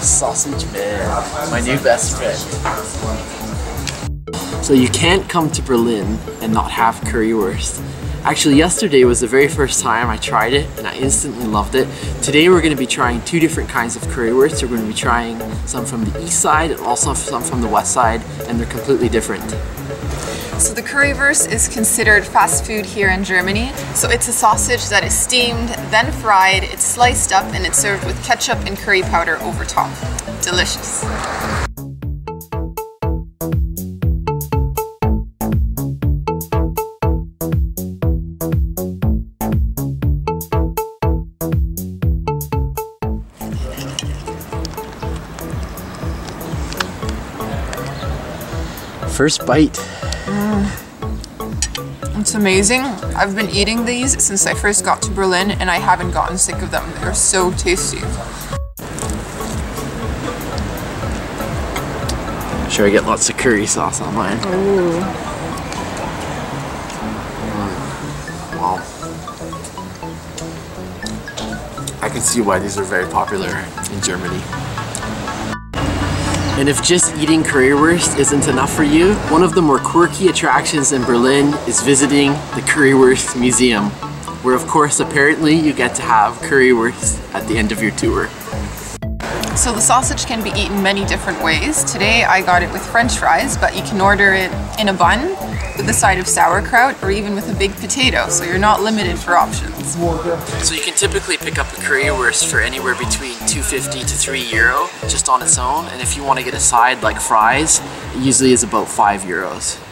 Sausage Man, my new best friend. So you can't come to Berlin and not have currywurst. Actually, yesterday was the very first time I tried it and I instantly loved it. Today we're going to be trying two different kinds of currywurst. We're going to be trying some from the east side and also some from the west side, and they're completely different. So the currywurst is considered fast food here in Germany. So it's a sausage that is steamed, then fried, it's sliced up, and it's served with ketchup and curry powder over top. Delicious. First bite. It's amazing. I've been eating these since I first got to Berlin and I haven't gotten sick of them. They're so tasty. I'm sure I get lots of curry sauce on mine. Ooh. Wow. I can see why these are very popular in Germany. And if just eating currywurst isn't enough for you, one of the more quirky attractions in Berlin is visiting the Currywurst Museum, where of course apparently you get to have currywurst at the end of your tour. So the sausage can be eaten many different ways. Today I got it with French fries, but you can order it in a bun, with a side of sauerkraut, or even with a big potato, so you're not limited for options. So you can typically pick up a currywurst for anywhere between 2.50 to €3 just on its own, and if you want to get a side like fries, it usually is about €5.